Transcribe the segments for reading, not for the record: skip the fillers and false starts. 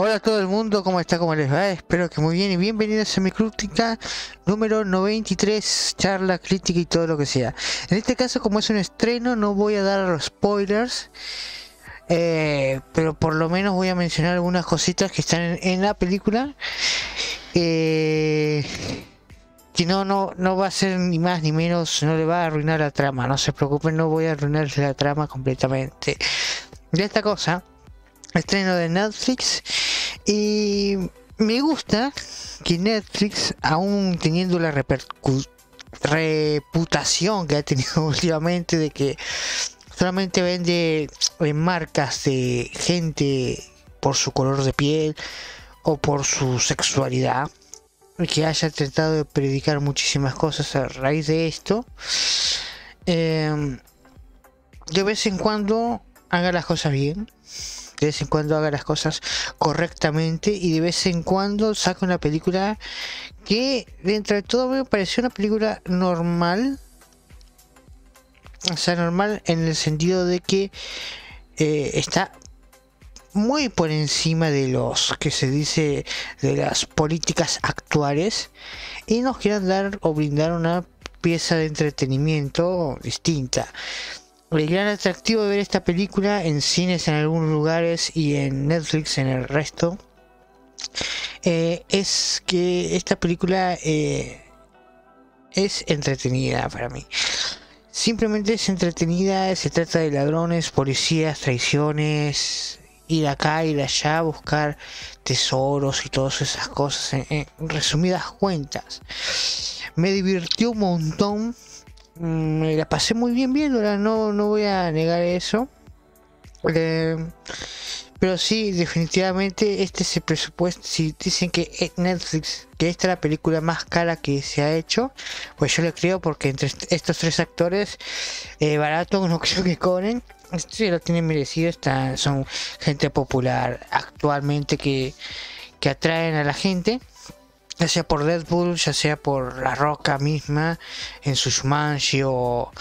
Hola a todo el mundo, ¿cómo está? ¿Cómo les va? Espero que muy bien y bienvenidos a mi crítica número 93, charla, crítica y todo lo que sea. En este caso, como es un estreno, no voy a dar los spoilers, pero por lo menos voy a mencionar algunas cositas que están en la película. Que no va a ser ni más ni menos, no le va a arruinar la trama, no se preocupen, no voy a arruinar la trama completamente. De esta cosa, estreno de Netflix, y me gusta que Netflix, aún teniendo la reputación que ha tenido últimamente de que solamente vende en marcas de gente por su color de piel o por su sexualidad, que haya tratado de predicar muchísimas cosas a raíz de esto, de vez en cuando haga las cosas bien, de vez en cuando haga las cosas correctamente, y de vez en cuando saca una película que dentro de todo me pareció una película normal. O sea, normal en el sentido de que está muy por encima de los que se dice de las políticas actuales, y nos quieren dar o brindar una pieza de entretenimiento distinta. El gran atractivo de ver esta película en cines en algunos lugares y en Netflix en el resto, es que esta película es entretenida para mí. Simplemente es entretenida, se trata de ladrones, policías, traiciones, ir acá, ir allá, buscar tesoros y todas esas cosas en resumidas cuentas. Me divirtió un montón, me la pasé muy bien viéndola, no voy a negar eso, pero sí, definitivamente este es el presupuesto. Si dicen que Netflix, que esta es la película más cara que se ha hecho, pues yo le creo, porque entre estos tres actores baratos no creo que cobren. Esto sí lo tienen merecido, son gente popular actualmente que atraen a la gente, ya sea por Deadpool, ya sea por La Roca misma en su Jumanji, o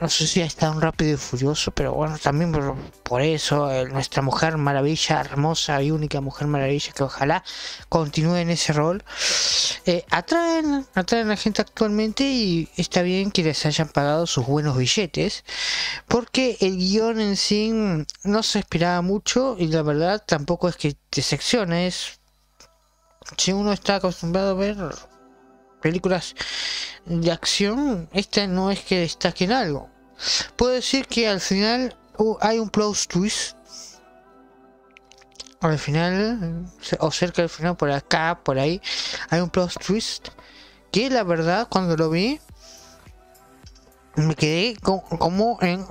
no sé si ha estado en Rápido y Furioso, pero bueno, también por eso, nuestra Mujer Maravilla, hermosa y única Mujer Maravilla, que ojalá continúe en ese rol. Atraen a la gente actualmente, y está bien que les hayan pagado sus buenos billetes, porque el guión en sí no se esperaba mucho, y la verdad tampoco es que te secciones. Si uno está acostumbrado a ver películas de acción, esta no es que destaque en algo. Puedo decir que al final hay un plot twist, al final o cerca del final, por acá, por ahí, hay un plot twist que la verdad, cuando lo vi, me quedé como en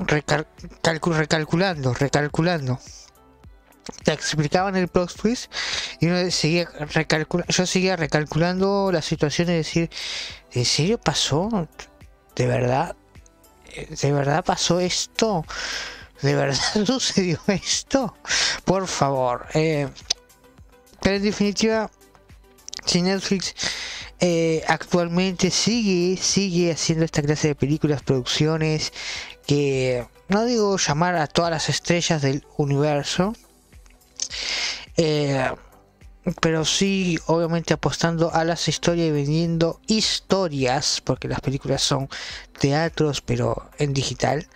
recalculando. Te explicaban el plot twist y uno seguía recalculando la situación, y decir, ¿en serio pasó? ¿De verdad pasó esto? ¿De verdad sucedió esto? Por favor. Pero en definitiva, si Netflix actualmente sigue haciendo esta clase de películas, producciones, que no digo llamar a todas las estrellas del universo, pero sí, obviamente, apostando a las historias y vendiendo historias, porque las películas son teatros pero en digital,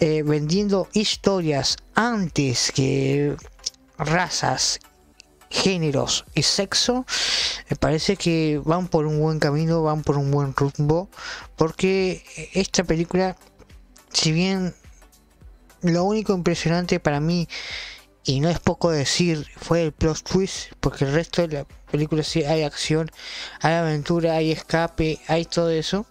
vendiendo historias antes que razas, géneros y sexo. Me parece que van por un buen camino, van por un buen rumbo, porque esta película, si bien lo único impresionante para mí, y no es poco decir, fue el plot twist, porque el resto de la película sí hay acción, hay aventura, hay escape, hay todo eso.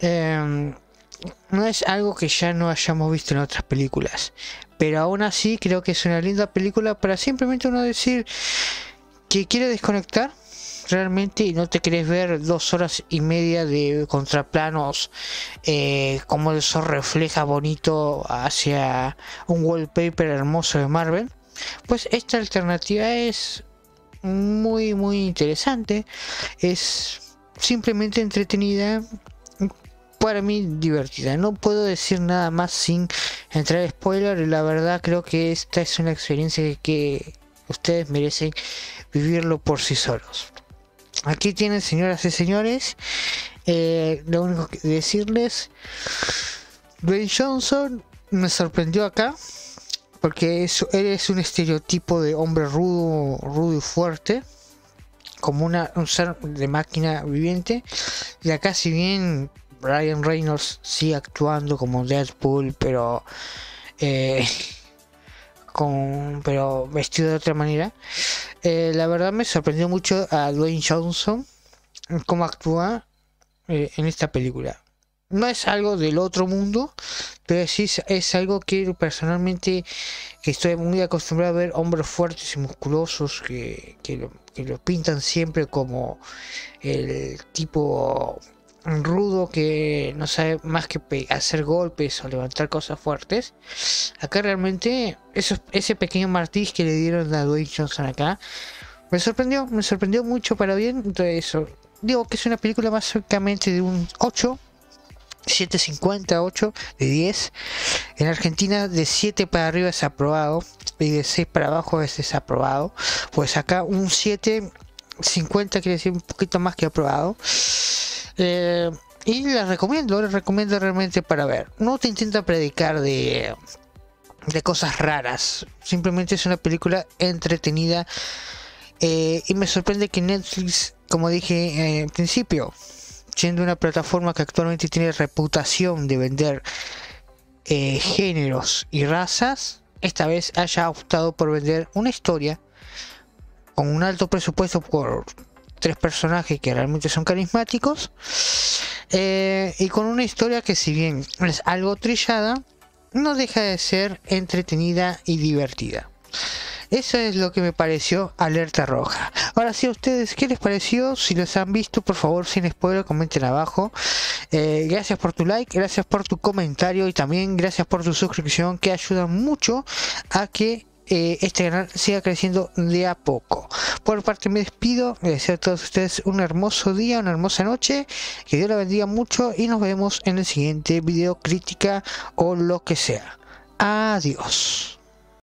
No es algo que ya no hayamos visto en otras películas, pero aún así creo que es una linda película para simplemente uno decir que quiere desconectar realmente, y no te querés ver 2 horas y media de contraplanos, como el sol refleja bonito hacia un wallpaper hermoso de Marvel. Pues esta alternativa es muy interesante, es simplemente entretenida, para mí divertida. No puedo decir nada más sin entrar en spoiler. La verdad creo que esta es una experiencia que Ustedes merecen vivirlo por sí solos. Aquí tienen, señoras y señores, lo único que decirles, Dwayne Johnson me sorprendió acá, porque él es un estereotipo de hombre rudo, rudo y fuerte, como un ser de máquina viviente. Y acá, si bien Ryan Reynolds sigue actuando como Deadpool, pero vestido de otra manera, la verdad me sorprendió mucho a Dwayne Johnson cómo actúa en esta película. No es algo del otro mundo, pero sí es algo que personalmente que estoy muy acostumbrado a ver, hombres fuertes y musculosos que lo pintan siempre como el tipo rudo que no sabe más que hacer golpes o levantar cosas fuertes. Acá realmente ese pequeño matiz que le dieron a Dwayne Johnson acá me sorprendió mucho para bien. Entonces eso, digo que es una película más cercamente de un 7.58 de 10. En Argentina de 7 para arriba es aprobado y de 6 para abajo es desaprobado. Pues acá un 7.50 quiere decir un poquito más que aprobado. Y les recomiendo realmente para ver. No te intenta predicar de cosas raras, simplemente es una película entretenida. Y me sorprende que Netflix, como dije en principio, siendo una plataforma que actualmente tiene reputación de vender géneros y razas, esta vez haya optado por vender una historia con un alto presupuesto por 3 personajes que realmente son carismáticos, y con una historia que, si bien es algo trillada, no deja de ser entretenida y divertida. Eso es lo que me pareció Alerta Roja. Ahora sí, a ustedes, ¿qué les pareció? Si los han visto, por favor, sin spoiler, comenten abajo. Gracias por tu like, gracias por tu comentario y también gracias por tu suscripción, que ayuda mucho a que este canal siga creciendo de a poco. Por parte me despido, les deseo a todos ustedes un hermoso día, una hermosa noche, que Dios la bendiga mucho y nos vemos en el siguiente video, crítica o lo que sea. Adiós.